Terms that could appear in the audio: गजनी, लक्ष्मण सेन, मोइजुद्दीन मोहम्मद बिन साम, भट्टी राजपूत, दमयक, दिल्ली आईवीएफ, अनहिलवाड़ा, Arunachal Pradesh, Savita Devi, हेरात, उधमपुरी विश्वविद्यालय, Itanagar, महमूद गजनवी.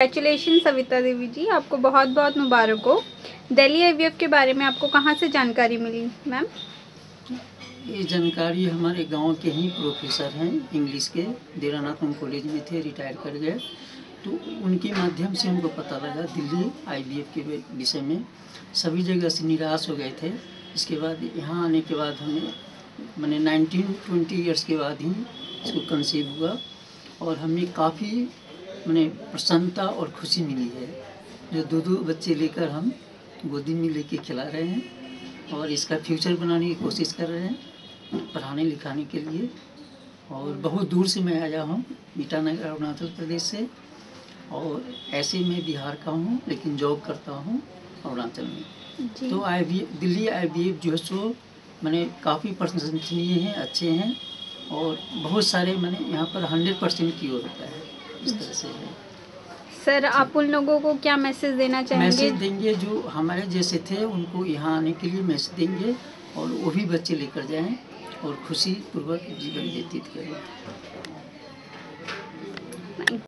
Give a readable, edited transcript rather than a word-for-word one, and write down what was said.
Congratulation Savita Devi जी, आपको बहुत बहुत मुबारक हो। दिल्ली आईवीएफ के बारे में आपको कहाँ से जानकारी मिली मैम? ये जानकारी हमारे गांव के ही प्रोफेसर हैं इंग्लिश के, देरानाथम कॉलेज में थे, रिटायर कर गए, तो उनके माध्यम से हमको पता लगा दिल्ली आईवीएफ के विषय में। सभी जगह से निराश हो गए थे। इसके बाद यहाँ आने के बाद हमें मैंने 19-20 ईयर्स के बाद ही इसको कंसीव हुआ और हमें काफ़ी मैंने प्रसन्नता और खुशी मिली है, जो दो बच्चे लेकर हम गोदी में लेके खिला रहे हैं और इसका फ्यूचर बनाने की कोशिश कर रहे हैं पढ़ाने लिखाने के लिए। और बहुत दूर से मैं आया हूँ, ईटानगर अरुणाचल प्रदेश से, और ऐसे मैं बिहार का हूँ लेकिन जॉब करता हूँ अरुणाचल में। तो दिल्ली आईवीएफ जो है सो मैंने काफ़ी प्रशंसनीय हैं, अच्छे हैं, और बहुत सारे मैंने यहाँ पर 100% की ओर होता है इस तरह से है। सर, आप उन लोगों को क्या मैसेज देना चाहेंगे? मैसेज देंगे जो हमारे जैसे थे उनको यहाँ आने के लिए मैसेज देंगे और वो भी बच्चे लेकर जाएं और खुशी पूर्वक जीवन व्यतीत करें।